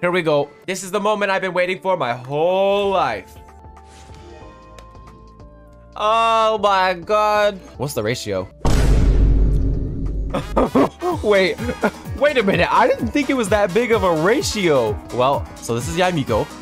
Here we go. This is the moment I've been waiting for my whole life. Oh my god. What's the ratio? Wait a minute. I didn't think it was that big of a ratio. Well, so this is Yae Miko.